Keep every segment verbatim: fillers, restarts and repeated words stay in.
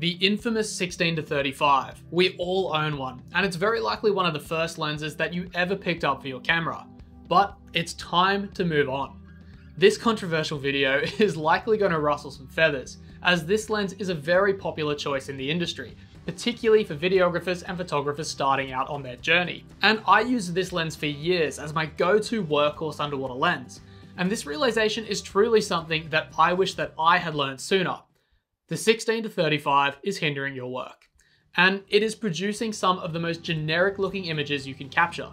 the infamous sixteen to thirty-five. We all own one, and it's very likely one of the first lenses that you ever picked up for your camera. But it's time to move on. This controversial video is likely going to rustle some feathers, as this lens is a very popular choice in the industry, particularly for videographers and photographers starting out on their journey. And I used this lens for years as my go-to workhorse underwater lens, and this realization is truly something that I wish that I had learned sooner. The sixteen to thirty-five is hindering your work, and it is producing some of the most generic looking images you can capture.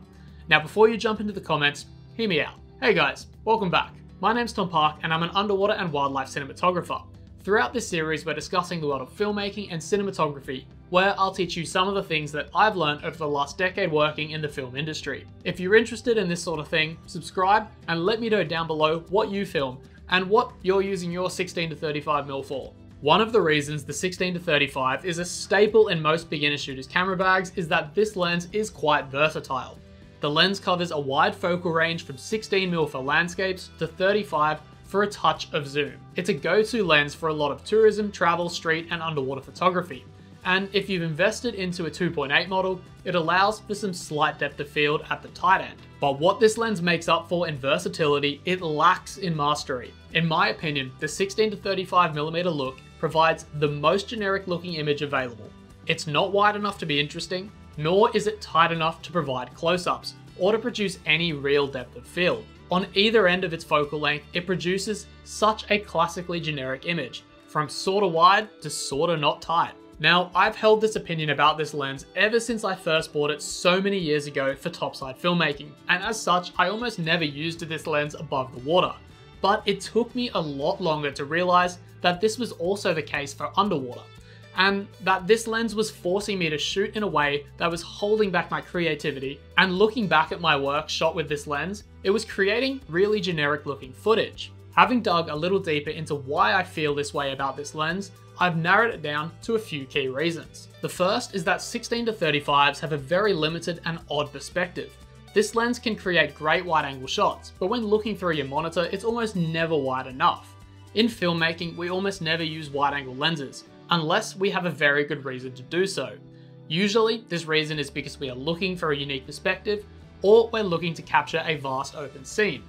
Now, before you jump into the comments, hear me out. Hey guys, welcome back. My name's Tom Park, and I'm an underwater and wildlife cinematographer. Throughout this series, we're discussing the world of filmmaking and cinematography, where I'll teach you some of the things that I've learned over the last decade working in the film industry. If you're interested in this sort of thing, subscribe and let me know down below what you film and what you're using your sixteen to thirty-five millimeter for. One of the reasons the sixteen to thirty-five is a staple in most beginner shooters' camera bags is that this lens is quite versatile. The lens covers a wide focal range from sixteen millimeter for landscapes to thirty-five for a touch of zoom. It's a go-to lens for a lot of tourism, travel, street, and underwater photography. And if you've invested into a two point eight model, it allows for some slight depth of field at the tight end. But what this lens makes up for in versatility, it lacks in mastery. In my opinion, the sixteen to thirty-five millimeter look provides the most generic looking image available. It's not wide enough to be interesting, nor is it tight enough to provide close-ups or to produce any real depth of field. On either end of its focal length, it produces such a classically generic image, from sorta wide to sorta not tight. Now, I've held this opinion about this lens ever since I first bought it so many years ago for topside filmmaking, and as such, I almost never used this lens above the water. But it took me a lot longer to realize that this was also the case for underwater, and that this lens was forcing me to shoot in a way that was holding back my creativity. And looking back at my work shot with this lens, it was creating really generic looking footage. Having dug a little deeper into why I feel this way about this lens, I've narrowed it down to a few key reasons. The first is that sixteen to thirty-fives have a very limited and odd perspective. This lens can create great wide angle shots, but when looking through your monitor, it's almost never wide enough. In filmmaking, we almost never use wide angle lenses, unless we have a very good reason to do so. Usually, this reason is because we are looking for a unique perspective, or we're looking to capture a vast open scene.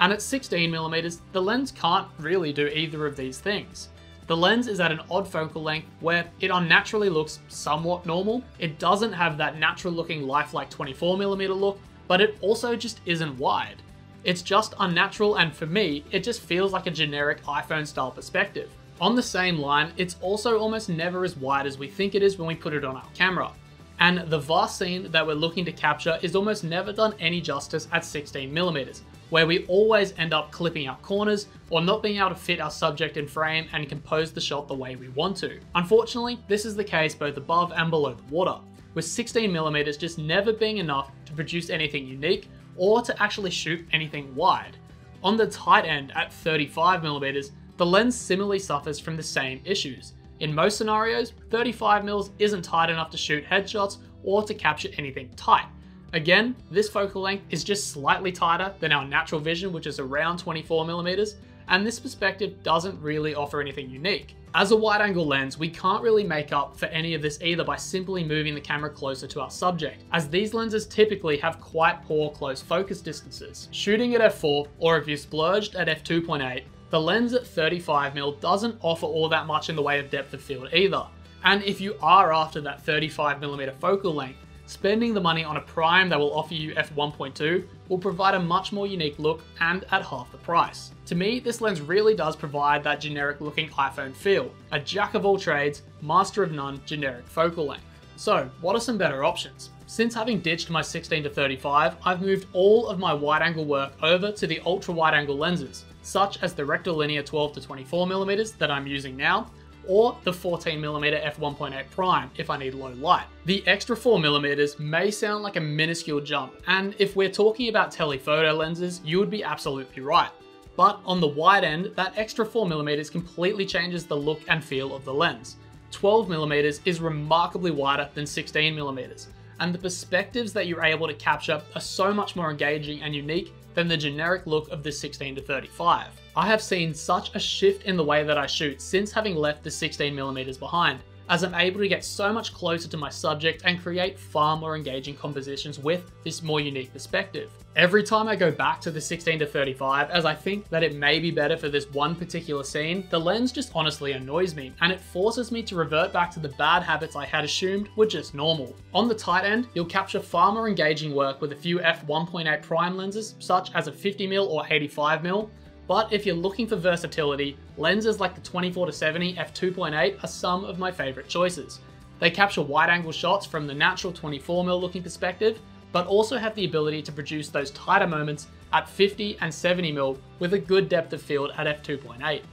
And at sixteen millimeter, the lens can't really do either of these things. The lens is at an odd focal length where it unnaturally looks somewhat normal. It doesn't have that natural looking lifelike twenty-four millimeter look, but it also just isn't wide. It's just unnatural, and for me, it just feels like a generic iPhone style perspective. On the same line, it's also almost never as wide as we think it is when we put it on our camera. And the vast scene that we're looking to capture is almost never done any justice at sixteen millimeters, where we always end up clipping our corners or not being able to fit our subject in frame and compose the shot the way we want to. Unfortunately, this is the case both above and below the water, with sixteen millimeters just never being enough to produce anything unique or to actually shoot anything wide. On the tight end at thirty-five millimeters, the lens similarly suffers from the same issues. In most scenarios, thirty-five millimeters isn't tight enough to shoot headshots or to capture anything tight. Again, this focal length is just slightly tighter than our natural vision, which is around twenty-four millimeters, and this perspective doesn't really offer anything unique. As a wide angle lens, we can't really make up for any of this either by simply moving the camera closer to our subject, as these lenses typically have quite poor close focus distances. Shooting at f four, or if you splurged at f two point eight, the lens at thirty-five millimeters doesn't offer all that much in the way of depth of field either. And if you are after that thirty-five millimeter focal length, spending the money on a prime that will offer you f one point two will provide a much more unique look, and at half the price. To me, this lens really does provide that generic looking iPhone feel, a jack of all trades, master of none generic focal length. So what are some better options? Since having ditched my sixteen to thirty-five, I've moved all of my wide angle work over to the ultra wide angle lenses, such as the rectilinear twelve to twenty-four millimeters that I'm using now, or the fourteen millimeter f one point eight prime if I need low light. The extra four millimeters may sound like a minuscule jump, and if we're talking about telephoto lenses, you would be absolutely right. But on the wide end, that extra four millimeters completely changes the look and feel of the lens. twelve millimeters is remarkably wider than sixteen millimeters, and the perspectives that you're able to capture are so much more engaging and unique than the generic look of the sixteen to thirty-five. I have seen such a shift in the way that I shoot since having left the sixteen millimeters behind, as I'm able to get so much closer to my subject and create far more engaging compositions with this more unique perspective. Every time I go back to the sixteen to thirty-five, as I think that it may be better for this one particular scene, the lens just honestly annoys me, and it forces me to revert back to the bad habits I had assumed were just normal. On the tight end, you'll capture far more engaging work with a few f one point eight prime lenses, such as a fifty millimeter or eighty-five millimeter, but if you're looking for versatility, lenses like the twenty-four to seventy f two point eight are some of my favorite choices. They capture wide-angle shots from the natural twenty-four millimeter looking perspective, but also have the ability to produce those tighter moments at fifty and seventy millimeter with a good depth of field at f two point eight.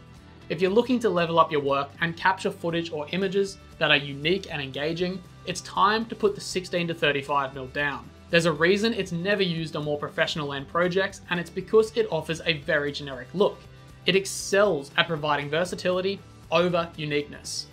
If you're looking to level up your work and capture footage or images that are unique and engaging, it's time to put the sixteen to thirty-five millimeter down. There's a reason it's never used on more professional end projects, and it's because it offers a very generic look. It excels at providing versatility over uniqueness.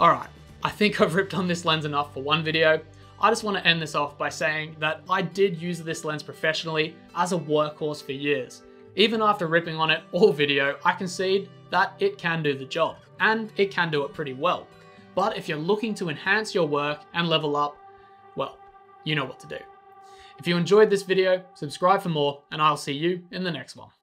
Alright, I think I've ripped on this lens enough for one video. I just want to end this off by saying that I did use this lens professionally as a workhorse for years. Even after ripping on it all video, I concede that it can do the job, and it can do it pretty well. But if you're looking to enhance your work and level up, well, you know what to do. If you enjoyed this video, subscribe for more, and I'll see you in the next one.